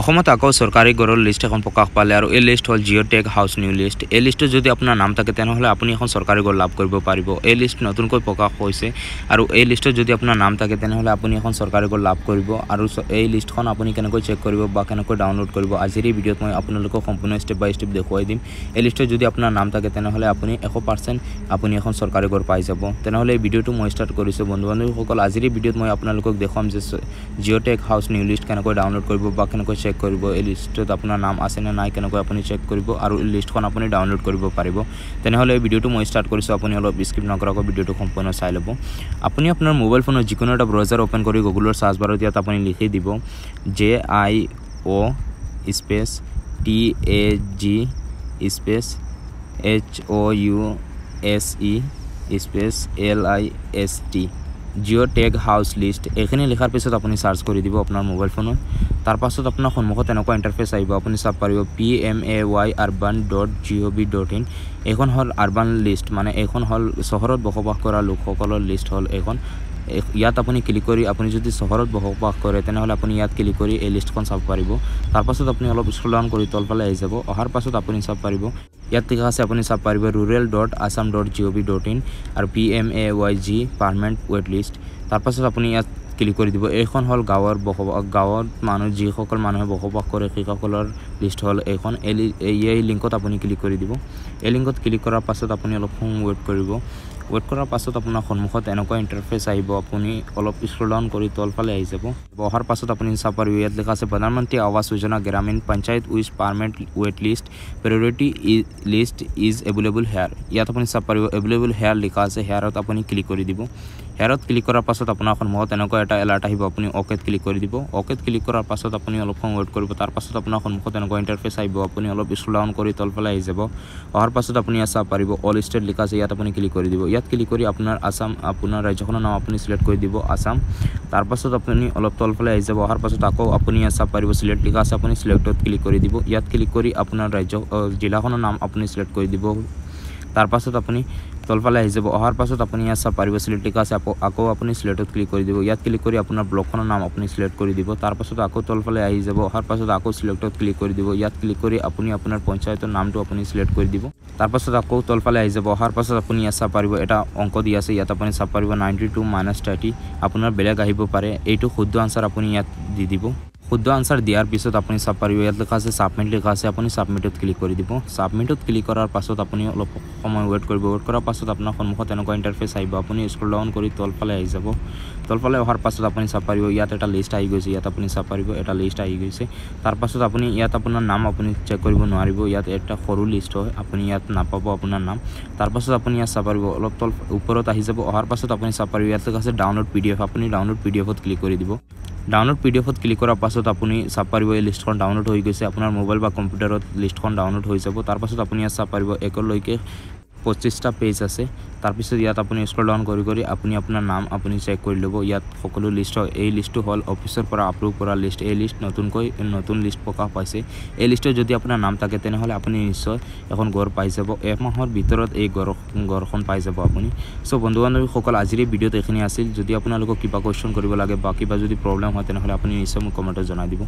আকৌ চৰকাৰী গৰৰ লিষ্ট এখন প্ৰকাশ পালে আৰু এই লিষ্ট হ'ল Jio' tag house new list. এই লিষ্টত যদি আপোনাৰ নাম থাকে তেনেহলে আপুনি এখন চৰকাৰী গৰ লাভ কৰিব পাৰিব। এই লিষ্ট নতুনকৈ প্ৰকাশ হৈছে আৰু এই লিষ্টত যদি আপোনাৰ নাম থাকে তেনেহলে আপুনি এখন চৰকাৰী গৰ লাভ কৰিব। আৰু এই লিষ্টখন আপুনি কেনেকৈ চেক কৰিব বা কেনেকৈ ডাউনলোড কৰিব আজিৰ এই ভিডিওত মই আপোনালোকক সম্পূৰ্ণ স্টেপ বাই স্টেপ দেখুৱাই দিম। এই লিষ্টত যদি আপোনাৰ নাম থাকে তেনেহলে আপুনি 100% আপুনি এখন চৰকাৰী গৰ পাই যাব। তেনেহলে এই ভিডিওটো মই ষ্টাৰ্ট কৰিছো বন্ধুসকল। আজিৰ এই ভিডিওত মই আপোনালোকক দেখুৱাম যে Jio' tag house new list কেনেকৈ ডাউনলোড কৰিব বা কেনেকৈ চেক কৰিব, এই লিষ্টত আপোনাৰ নাম আছে না নাই কেনেকৈ আপুনি চেক কৰিব আৰু এই লিষ্টখন আপুনি ডাউনলোড কৰিব পাৰিব। তেনেহলে এই ভিডিওটো মই ষ্টাৰ্ট কৰিছো, আপুনি অলপ স্কিপ নকৰাকৈ ভিডিওটো সম্পূৰ্ণ চাই ল'ব। আপুনি আপোনাৰ মোবাইল ফোনৰ যিকোনো এটা ব্ৰাউজাৰ ওপেন কৰি গুগলৰ সাৰ্চ বাৰত ইয়াত আপুনি লিখি দিব JIO space TAG space HOUSE space LIST Jio' tag house list. এইখানে লিখাৰ পিছত আপুনি সাৰ্চ কৰি দিব আপোনাৰ মোবাইল ফোনত। তাৰ পাছত আপোনাৰ সন্মুখত এনেকুৱা ইন্টাৰফেস আহিব, আপুনি চাব পাৰিব pmayurban.gov.in। এখন হল আৰবান লিষ্ট, মানে এখন হল শহৰত বসবাস কৰা লোকসকলৰ লিষ্ট হল এখন। ইয়াত আপুনি ক্লিক কৰি আপুনি যদি শহৰত বসবাস কৰে তেনেহলে আপুনি ইয়াত ক্লিক কৰি এই লিষ্টখন চাব পাৰিব। তাৰ পাছত আপুনি অলপ স্ক্ৰল ডাউন কৰি তলফালে আহি যাব। অহাৰ পাছত আপুনি চাব পাৰিব ইয়াত ঠিক আছে আপুনি চাব পাৰিব rural.assam.gov.in আৰু PMAYG পাৰ্মানেন্ট ওয়েট লিষ্ট। তাৰ পাছত আপুনি ইয়াত ক্লিক কৰি দিব। এখন হল গাঁৱৰ গাঁৱত মানুহ যিসকল মানুহে বসবাস কৰে সেইসকলৰ লিষ্ট হল এখন। এই লিংকত আপুনি ক্লিক কৰি দিব। এই লিংকত ক্লিক কৰাৰ পাছত আপুনি অলপ ওয়েট কৰিব। ওয়েট কৰাৰ পাছত আপোনাৰ সন্মুখত এনেকুৱা ইন্টাৰফেস আহিব, আপুনি অলপ স্ক্ৰল ডাউন কৰি তলফালে আহি যাব। অহাৰ পাছত আপুনি চাব পাৰিব ইয়াত লিখা আছে প্ৰধানমন্ত্ৰী আৱাস যোজনা গ্ৰামীণ panchayat with permanent wait list priority list is available here. ইয়াত আপুনি চাব পাৰিব এভেইলেবল হেয়াৰ লিখা আছে, হেয়াৰত আপুনি ক্লিক কৰি দিব। হেয়াৰত ক্লিক কৰাৰ পাছত আপোনাৰ সন্মুখত এনেকুৱা এটা এলাৰ্ট আহিব, আপুনি ওকেত ক্লিক কৰি দিব। ওকেত ক্লিক কৰাৰ পাছত আপুনি অলপ ওয়েট কৰিব। তাৰ পাছত আপোনাৰ সন্মুখত এনেকুৱা ইন্টাৰফেস আহিব, আপুনি অলপ স্ক্ৰল ডাউন কৰি তলফালে আহি যাব। অহাৰ পাছত আপুনি চাব পাৰিব অল স্টেট লিখা আছে, ইয়াত আপুনি ক্লিক কৰি দিব। ইয়াত ক্লিক কৰি আপোনাৰ আসাম আপোনাৰ ৰাজ্যখনৰ নাম আপুনি সিলেক্ট কৰি দিব আসাম। তাৰ পাছত আপুনি অলপ তলফালে আহি যাব। অহাৰ পাছত আকৌ আপুনি চাব পাৰিব সিলেক্ট লিখা আছে, আপুনি সিলেক্টত ক্লিক কৰি দিব। ইয়াত ক্লিক কৰি আপোনাৰ ৰাজ্য জিলাখনৰ নাম আপুনি সিলেক্ট কৰি দিব। তাৰ পাছত আপুনি তলফালে আহি যাব। অহাৰ পাছত আপুনি চাব পাৰিব সিলেক্ট লিখা আছে, আকৌ আপুনি সিলেক্টত ক্লিক কৰি দিব। ইয়াত ক্লিক কৰি আপোনাৰ ব্লকখনৰ নাম আপুনি সিলেক্ট কৰি দিব। তাৰ পাছত আকৌ তলফালে আহি যাব। অহাৰ পাছত আকৌ সিলেক্টত ক্লিক কৰি দিব। ইয়াত ক্লিক কৰি আপুনি আপোনাৰ পঞ্চায়তৰ নামটো আপুনি সিলেক্ট কৰি দিব। তাৰ পাছত আকৌ তলফালে আহি যাব। অহাৰ পাছত আপুনি চাব পাৰিব এটা অংক দি আছে, ইয়াত আপুনি চাব পাৰিব 92 - 30। আপোনাৰ বেলেগ আহিব পাৰে, এইটো শুদ্ধ আনসাৰ আপুনি ইয়াত দি দিব। শুদ্ধ আনসাৰ দিয়াৰ পিছত আপুনি চাব পাৰিব ইয়াত লিখা আছে সাবমিট লিখা আছে, আপুনি সাবমিটত ক্লিক কৰি দিব। সাবমিটত ক্লিক কৰাৰ পাছত আপুনি অলপ সময় ওয়েট কৰিব। ওয়েট কৰাৰ পাছত আপোনাৰ সন্মুখত এনেকুৱা ইন্টাৰফেস আহিব, আপুনি স্ক্ৰল ডাউন কৰি তলফালে আহি যাব। তলফালে অহাৰ পাছত আপুনি চাব পাৰিব ইয়াত এটা লিষ্ট আহি গৈছে, ইয়াত আপুনি চাব পাৰিব এটা লিষ্ট আহি গৈছে। তাৰ পাছত আপুনি ইয়াত আপোনাৰ নাম আপুনি চেক কৰিব নোৱাৰিব, ইয়াত এটা সৰু লিষ্ট হয়, আপুনি ইয়াত নাপাব আপোনাৰ নাম। তাৰ পাছত আপুনি ইয়াত চাব পাৰিব অলপ তল ওপৰত আহি যাব। অহাৰ পাছত আপুনি চাব পাৰিব ইয়াত লিখা আছে ডাউনলোড পিডিএফ, আপুনি ডাউনলোড পিডিএফত ক্লিক কৰি দিব। ডাউনলোড পিডিএফত ক্লিক কৰাৰ পাছত আপুনি চাব পাৰিব এই লিষ্টখন ডাউনলোড হৈ গৈছে, আপোনাৰ মোবাইল বা কম্পিউটাৰত লিষ্টখন ডাউনলোড হৈ যাব। তাৰ পাছত আপুনি ইয়াত চাব পাৰিব একলৈকে 25টা পেজ আছে। তাৰ পিছত ইয়াত আপুনি স্ক্ৰল ডাউন কৰি কৰি আপুনি আপোনাৰ নাম আপুনি চেক কৰি ল'ব। ইয়াত সকলো লিষ্ট হয়, এই লিষ্টটো হ'ল অফিচৰ পৰা এপ্ৰুভ কৰা লিষ্ট। এই লিষ্ট নতুনকৈ নতুন লিষ্ট প্ৰকাশ পাইছে। এই লিষ্টত যদি আপোনাৰ নাম থাকে তেনেহলে আপুনি নিশ্চয় এখন ঘৰ পাই যাব। এক মাহৰ ভিতৰত এই ঘৰখন পাই যাব আপুনি। সো বন্ধু-বান্ধৱীসকল, আজিৰ ভিডিওত এইখিনি আছিল। যদি আপোনালোকক কিবা কোৱেশ্চন কৰিব লাগে বা কিবা যদি প্ৰবলেম হয় তেনেহলে আপুনি নিশ্চয় মোক কমেণ্টত জনাই দিব।